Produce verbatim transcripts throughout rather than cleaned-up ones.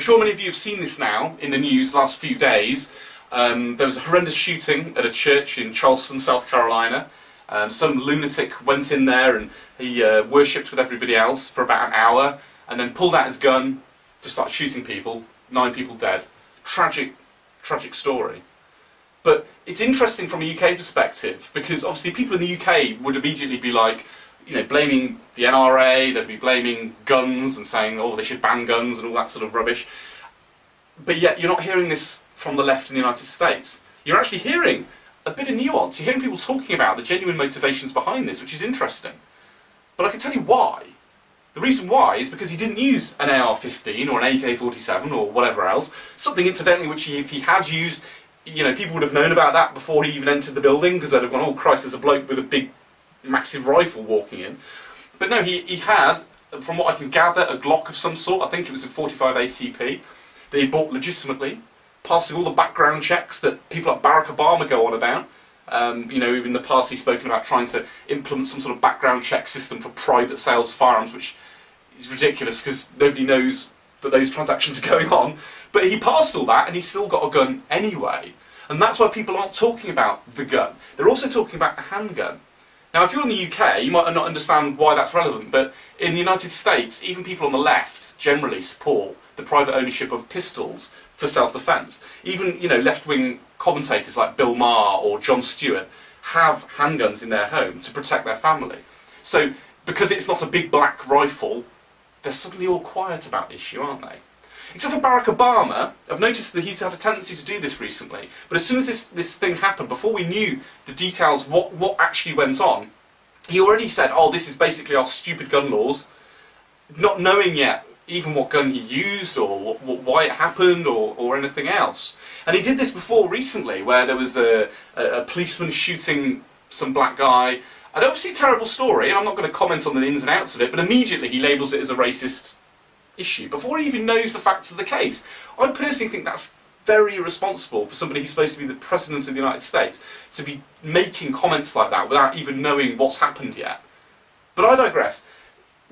I'm sure many of you have seen this now in the news the last few days. Um, there was a horrendous shooting at a church in Charleston, South Carolina. Um, some lunatic went in there and he uh, worshipped with everybody else for about an hour and then pulled out his gun to start shooting people. Nine people dead. Tragic, tragic story. But it's interesting from a U K perspective, because obviously people in the U K would immediately be like, you know, blaming the N R A, they'd be blaming guns and saying, oh, they should ban guns and all that sort of rubbish. But yet you're not hearing this from the left in the United States. You're actually hearing a bit of nuance. You're hearing people talking about the genuine motivations behind this, which is interesting. But I can tell you why. The reason why is because he didn't use an A R fifteen or an A K forty-seven or whatever else. Something, incidentally, which he, if he had used, you know, people would have known about that before he even entered the building, because they'd have gone, oh Christ, there's a bloke with a big, massive rifle walking in. But no, he, he had, from what I can gather, a Glock of some sort. I think it was a forty-five A C P that he bought legitimately, passing all the background checks that people like Barack Obama go on about. Um, you know, in the past he's spoken about trying to implement some sort of background check system for private sales of firearms, which is ridiculous because nobody knows that those transactions are going on. But he passed all that and he's still got a gun anyway. And that's why people aren't talking about the gun. They're also talking about a handgun. Now, if you're in the U K, you might not understand why that's relevant, but in the United States, even people on the left generally support the private ownership of pistols for self-defense. Even, you know, left-wing commentators like Bill Maher or John Stewart have handguns in their home to protect their family. So, because it's not a big black rifle, they're suddenly all quiet about the issue, aren't they? Except for Barack Obama. I've noticed that he's had a tendency to do this recently, but as soon as this, this thing happened, before we knew the details, what, what actually went on, he already said, oh, this is basically our stupid gun laws, not knowing yet even what gun he used or what, what, why it happened or, or anything else. And he did this before recently, where there was a, a, a policeman shooting some black guy, and obviously a terrible story, and I'm not going to comment on the ins and outs of it, but immediately he labels it as a racist issue, before he even knows the facts of the case. I personally think that's very irresponsible for somebody who's supposed to be the President of the United States to be making comments like that without even knowing what's happened yet. But I digress.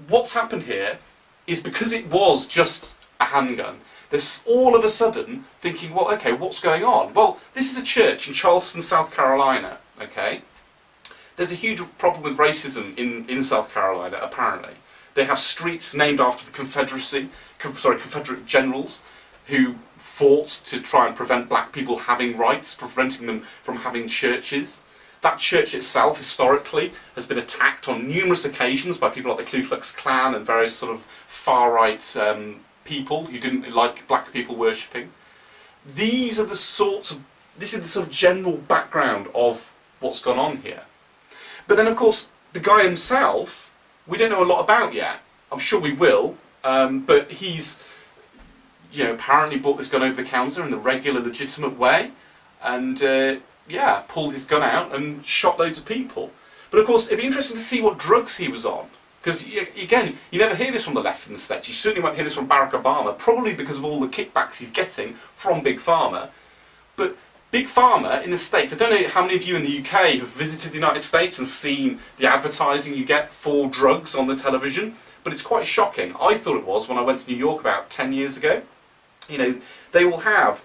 What's happened here is because it was just a handgun, they're all of a sudden thinking, well, okay, what's going on? Well, this is a church in Charleston, South Carolina, okay? There's a huge problem with racism in, in South Carolina, apparently. They have streets named after the Confederacy, sorry, Confederate generals who fought to try and prevent black people having rights, preventing them from having churches. That church itself, historically, has been attacked on numerous occasions by people like the Ku Klux Klan and various sort of far-right um, people who didn't like black people worshipping. These are the sorts of, this is the sort of general background of what's gone on here. But then, of course, the guy himself, we don't know a lot about yet. I'm sure we will, um, but he's, you know, apparently bought this gun over the counter in the regular, legitimate way, and uh, yeah, pulled his gun out and shot loads of people. But of course, it'd be interesting to see what drugs he was on, because again, you never hear this from the left in the States. You certainly won't hear this from Barack Obama, probably because of all the kickbacks he's getting from Big Pharma. But Big Pharma in the States, I don't know how many of you in the U K have visited the United States and seen the advertising you get for drugs on the television, but it's quite shocking. I thought it was when I went to New York about ten years ago. You know, they will have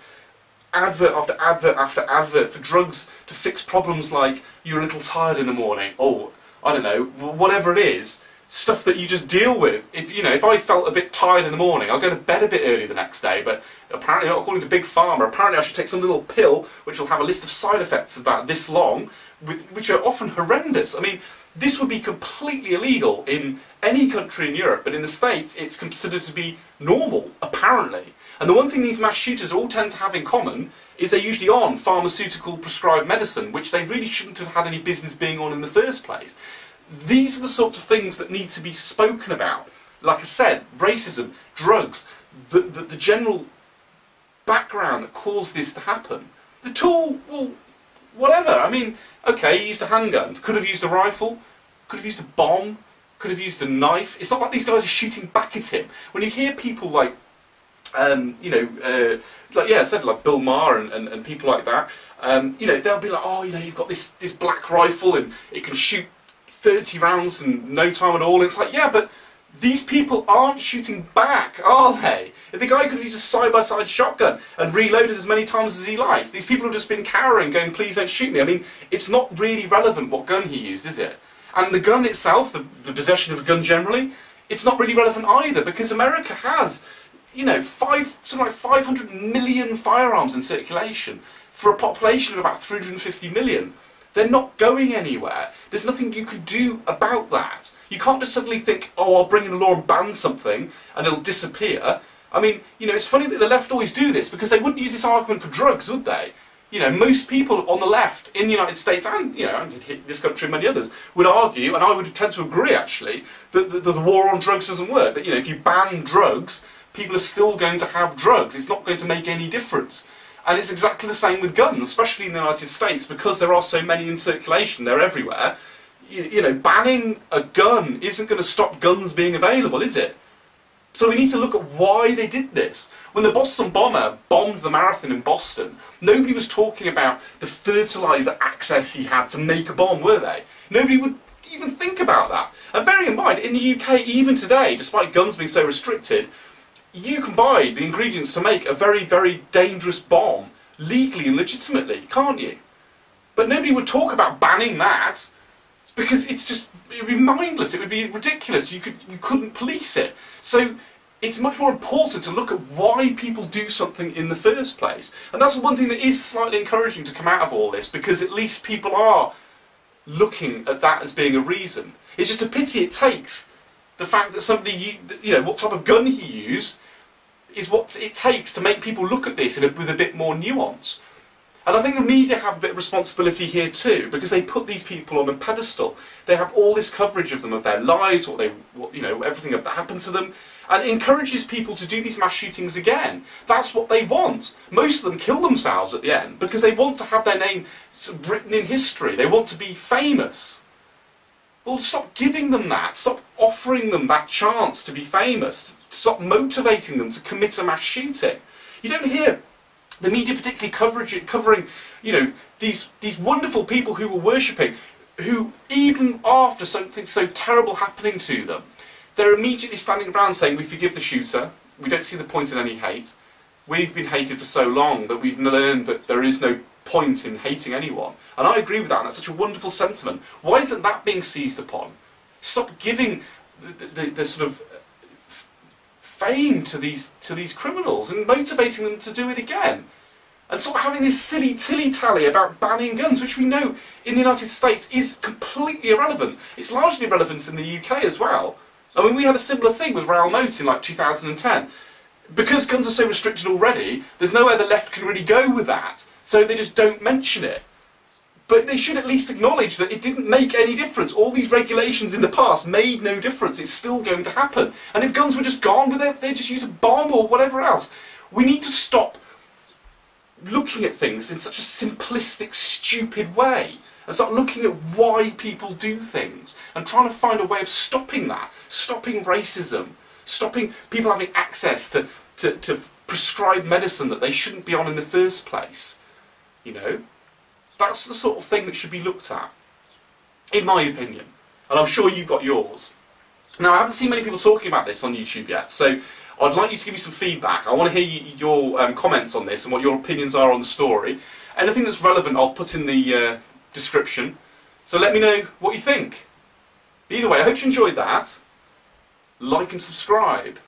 advert after advert after advert for drugs to fix problems like you're a little tired in the morning, or, I don't know, whatever it is, stuff that you just deal with. If, you know, if I felt a bit tired in the morning, I'll go to bed a bit early the next day, but apparently not according to Big Pharma. Apparently I should take some little pill which will have a list of side effects about this long, with, which are often horrendous. I mean, this would be completely illegal in any country in Europe, but in the States it's considered to be normal, apparently. And the one thing these mass shooters all tend to have in common is they're usually on pharmaceutical prescribed medicine, which they really shouldn't have had any business being on in the first place. These are the sorts of things that need to be spoken about. Like I said, racism, drugs, the, the, the general background that caused this to happen. The tool, well, whatever. I mean, okay, he used a handgun, could have used a rifle, could have used a bomb, could have used a knife. It's not like these guys are shooting back at him. When you hear people like, um, you know, uh, like, yeah, I said, like Bill Maher and, and, and people like that, um, you know, they'll be like, oh, you know, you've got this, this black rifle and it can shoot thirty rounds in no time at all. It's like, yeah, but these people aren't shooting back, are they? The guy could have used a side-by-side shotgun and reloaded as many times as he likes. These people have just been cowering, going, please don't shoot me. I mean, it's not really relevant what gun he used, is it? And the gun itself, the, the possession of a gun generally, it's not really relevant either, because America has, you know, five, something like five hundred million firearms in circulation for a population of about three hundred fifty million. They're not going anywhere. There's nothing you can do about that. You can't just suddenly think, oh, I'll bring in a law and ban something and it'll disappear. I mean, you know, it's funny that the left always do this, because they wouldn't use this argument for drugs, would they? You know, most people on the left in the United States and, you know, and this country and many others would argue, and I would tend to agree actually, that the, the war on drugs doesn't work. That, you know, if you ban drugs, people are still going to have drugs. It's not going to make any difference. And it's exactly the same with guns, especially in the United States, because there are so many in circulation, they're everywhere. You, you know, banning a gun isn't going to stop guns being available, is it? So we need to look at why they did this. When the Boston bomber bombed the marathon in Boston, nobody was talking about the fertilizer access he had to make a bomb, were they? Nobody would even think about that. And bearing in mind, in the U K, even today, despite guns being so restricted, you can buy the ingredients to make a very, very dangerous bomb legally and legitimately, can't you? But nobody would talk about banning that. It's because it's just, it would be mindless, it would be ridiculous, you, could, you couldn't police it. So it's much more important to look at why people do something in the first place. And that's one thing that is slightly encouraging to come out of all this, because at least people are looking at that as being a reason. It's just a pity it takes the fact that somebody, you know, what type of gun he used is what it takes to make people look at this in a, with a bit more nuance. And I think the media have a bit of responsibility here too, because they put these people on a pedestal. They have all this coverage of them, of their lives, what they, what, you know, everything that happened to them, and it encourages people to do these mass shootings again. That's what they want. Most of them kill themselves at the end because they want to have their name written in history. They want to be famous. Well, stop giving them that. Stop offering them that chance to be famous. Stop motivating them to commit a mass shooting. You don't hear the media particularly coverage, covering, you know, these, these wonderful people who were worshipping, who even after something so terrible happening to them, they're immediately standing around saying, we forgive the shooter, we don't see the point in any hate, we've been hated for so long that we've learned that there is no point in hating anyone. And I agree with that, and that's such a wonderful sentiment. Why isn't that being seized upon? Stop giving the, the, the sort of fame to these, to these criminals and motivating them to do it again. And stop having this silly tilly-tally about banning guns, which we know in the United States is completely irrelevant. It's largely irrelevant in the U K as well. I mean, we had a similar thing with Raoul Moat in like two thousand ten. Because guns are so restricted already, there's nowhere the left can really go with that. So they just don't mention it. But they should at least acknowledge that it didn't make any difference. All these regulations in the past made no difference. It's still going to happen. And if guns were just gone with it, they'd just use a bomb or whatever else. We need to stop looking at things in such a simplistic, stupid way. And start looking at why people do things. And trying to find a way of stopping that. Stopping racism. Stopping people having access to, to, to prescribed medicine that they shouldn't be on in the first place. You know? That's the sort of thing that should be looked at, in my opinion. And I'm sure you've got yours. Now, I haven't seen many people talking about this on YouTube yet, so I'd like you to give me some feedback. I want to hear your um, comments on this and what your opinions are on the story. Anything that's relevant, I'll put in the uh, description. So let me know what you think. Either way, I hope you enjoyed that. Like and subscribe.